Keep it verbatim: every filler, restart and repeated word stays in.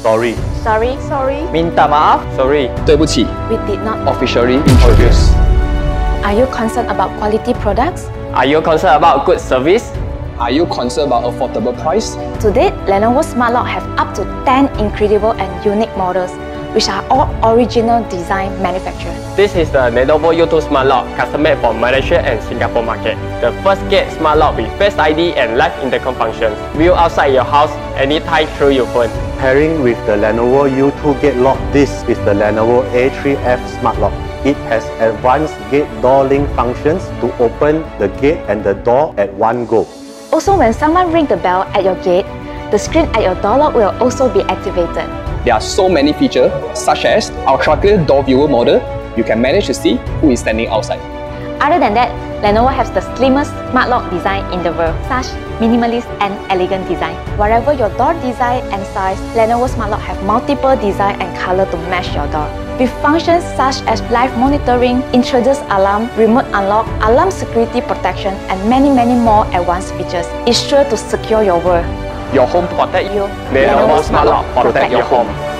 Sorry. Sorry. Sorry. Minta maaf. Sorry. 对不起. We did not officially introduce. Are you concerned about quality products? Are you concerned about good service? Are you concerned about affordable price? To date, Lenovo Smart Lock have up to ten incredible and unique models, which are all original design manufactured. This is the Lenovo U two Smart Lock, custom made for Malaysia and Singapore market. The first gate Smart Lock with Face I D and live intercom functions. View outside your house anytime through your phone. Pairing with the Lenovo U two gate lock, this is the Lenovo A three F Smart Lock. It has advanced gate door link functions to open the gate and the door at one go. Also, when someone rings the bell at your gate, the screen at your door lock will also be activated. There are so many features, such as our tracking door viewer model. You can manage to see who is standing outside. Other than that, Lenovo has the slimmest smart lock design in the world, such minimalist and elegant design. Whatever your door design and size, Lenovo Smart Lock have multiple design and color to match your door. With functions such as live monitoring, introduce alarm, remote unlock, alarm security protection, and many many more advanced features, it's sure to secure your world. Your home protect you. Lenovo Smart Lock protect your home.